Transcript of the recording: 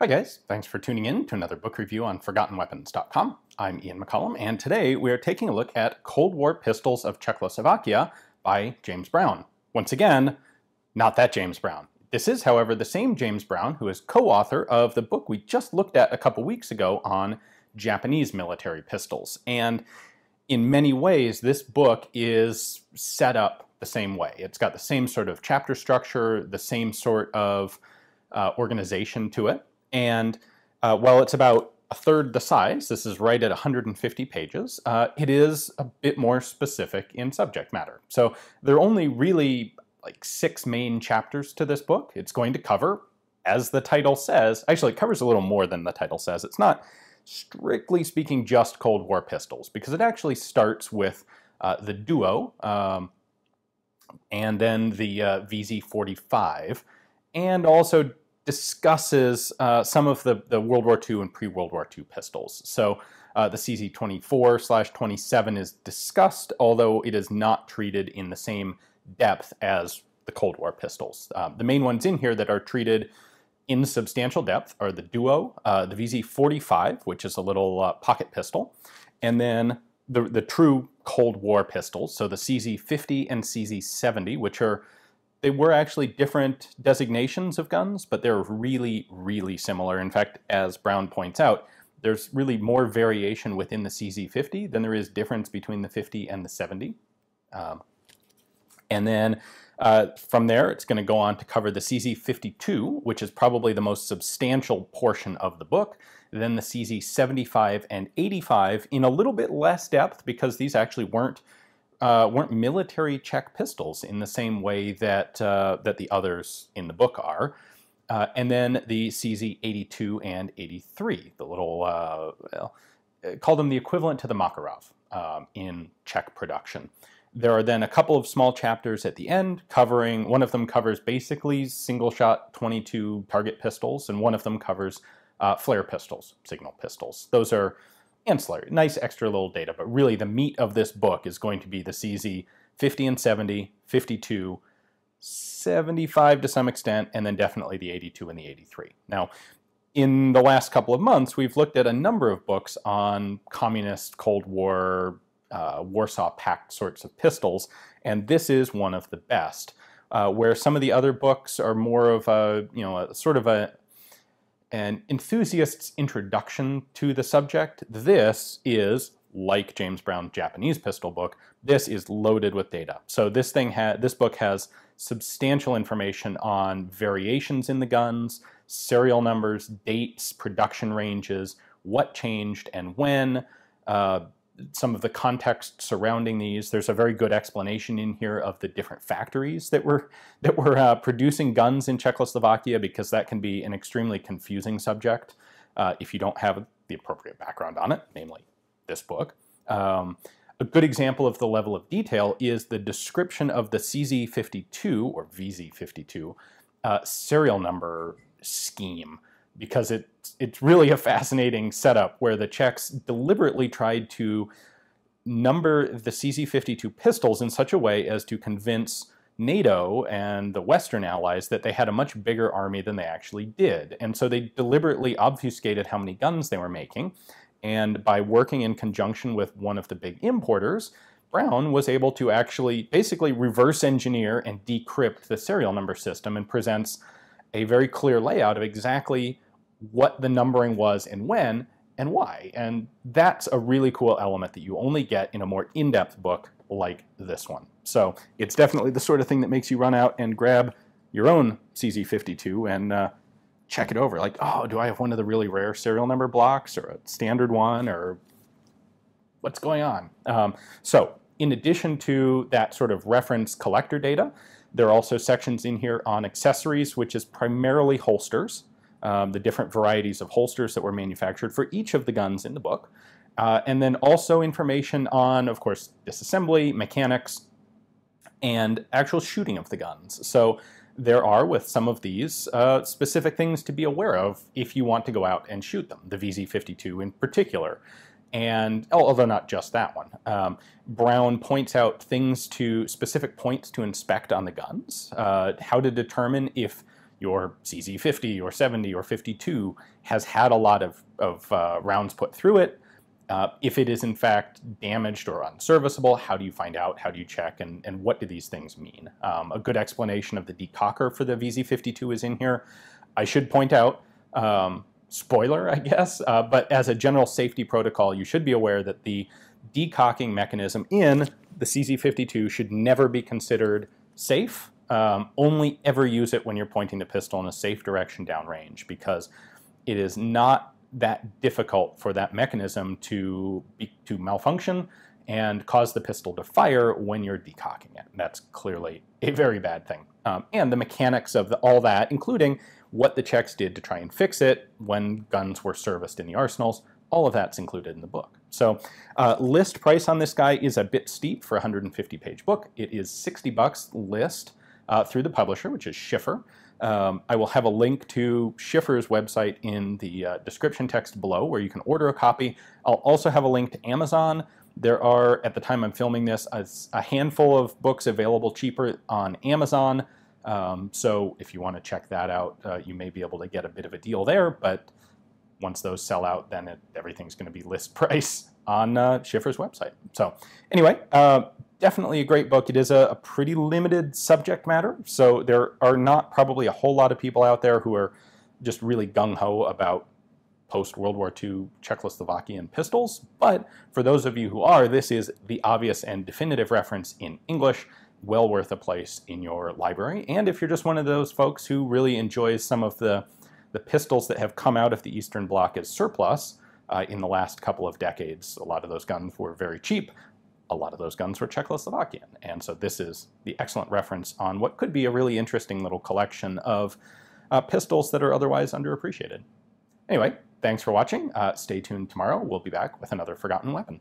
Hi guys, thanks for tuning in to another book review on ForgottenWeapons.com. I'm Ian McCollum, and today we are taking a look at Cold War Pistols of Czechoslovakia by James Brown. Once again, not that James Brown. This is, however, the same James Brown who is co-author of the book we just looked at a couple weeks ago on Japanese military pistols. And in many ways, this book is set up the same way. It's got the same sort of chapter structure, the same sort of organization to it. And while it's about a third the size, this is right at 150 pages, it is a bit more specific in subject matter. So there are only really like 6 main chapters to this book. It's going to cover, as the title says, actually it covers a little more than the title says. It's not strictly speaking just Cold War pistols, because it actually starts with the Duo and then the VZ-45, and also discusses some of the World War II and pre-World War II pistols. So the CZ-24/27 is discussed, although it is not treated in the same depth as the Cold War pistols. The main ones in here that are treated in substantial depth are the Duo, the VZ-45, which is a little pocket pistol, and then the true Cold War pistols, so the CZ-50 and CZ-70, which are they were actually different designations of guns, but they're really, really similar. In fact, as Brown points out, there's really more variation within the CZ-50 than there is difference between the 50 and the 70. And then from there, it's going to go on to cover the CZ-52, which is probably the most substantial portion of the book, then the CZ-75 and 85 in a little bit less depth, because these actually weren't military Czech pistols in the same way that the others in the book are, and then the CZ-82 and 83, the little well, call them the equivalent to the Makarov in Czech production. There are then a couple of small chapters at the end covering. One of them covers basically single-shot 22 target pistols, and one of them covers flare pistols, signal pistols. Those are ancillary, nice extra little data, but really the meat of this book is going to be the CZ 50 and 70, 52, 75 to some extent, and then definitely the 82 and the 83. Now, in the last couple of months, we've looked at a number of books on communist Cold War, Warsaw Pact sorts of pistols, and this is one of the best, where some of the other books are more of a, you know, a sort of an enthusiast's introduction to the subject. This is, like James Brown's Japanese pistol book, this is loaded with data. So this thing this book has substantial information on variations in the guns, serial numbers, dates, production ranges, what changed and when, some of the context surrounding these. There's a very good explanation in here of the different factories that were producing guns in Czechoslovakia, because that can be an extremely confusing subject if you don't have the appropriate background on it, namely this book. A good example of the level of detail is the description of the CZ-52 or VZ-52 serial number scheme, because it's really a fascinating setup where the Czechs deliberately tried to number the CZ-52 pistols in such a way as to convince NATO and the Western allies that they had a much bigger army than they actually did. And so they deliberately obfuscated how many guns they were making. And by working in conjunction with one of the big importers, Brown was able to actually basically reverse engineer and decrypt the serial number system, and presents a very clear layout of exactly what the numbering was and when and why. And that's a really cool element that you only get in a more in-depth book like this one. So it's definitely the sort of thing that makes you run out and grab your own CZ-52 and check it over. Like, oh, do I have one of the really rare serial number blocks, or a standard one, or what's going on? So in addition to that sort of reference collector data, there are also sections in here on accessories, which is primarily holsters, the different varieties of holsters that were manufactured for each of the guns in the book, and then also information on, of course, disassembly, mechanics, and actual shooting of the guns. So there are, with some of these, specific things to be aware of if you want to go out and shoot them, the VZ-52 in particular. And although not just that one, Brown points out specific points to inspect on the guns, how to determine if your CZ-50 or 70 or 52 has had a lot of rounds put through it. If it is in fact damaged or unserviceable, how do you find out? How do you check? And what do these things mean? A good explanation of the decocker for the VZ-52 is in here. I should point out, spoiler, I guess, but as a general safety protocol, you should be aware that the decocking mechanism in the CZ-52 should never be considered safe. Only ever use it when you're pointing the pistol in a safe direction downrange, because it is not that difficult for that mechanism to malfunction and cause the pistol to fire when you're decocking it. And that's clearly a very bad thing. And the mechanics of all that, including what the Czechs did to try and fix it when guns were serviced in the arsenals, all of that's included in the book. So list price on this guy is a bit steep for a 150-page book. It is $60 list through the publisher, which is Schiffer. I will have a link to Schiffer's website in the description text below where you can order a copy. I'll also have a link to Amazon. There are, at the time I'm filming this, a handful of books available cheaper on Amazon. So if you want to check that out, you may be able to get a bit of a deal there. But once those sell out, then everything's going to be list price on Schiffer's website. So anyway, definitely a great book. It is a pretty limited subject matter, so there are not probably a whole lot of people out there who are just really gung-ho about post-World War II Czechoslovakian pistols, but for those of you who are, this is the obvious and definitive reference in English, well worth a place in your library. And if you're just one of those folks who really enjoys some of the pistols that have come out of the Eastern Bloc as surplus in the last couple of decades, a lot of those guns were very cheap. A lot of those guns were Czechoslovakian, and so this is the excellent reference on what could be a really interesting little collection of pistols that are otherwise underappreciated. Anyway, thanks for watching. Stay tuned tomorrow. We'll be back with another Forgotten Weapon.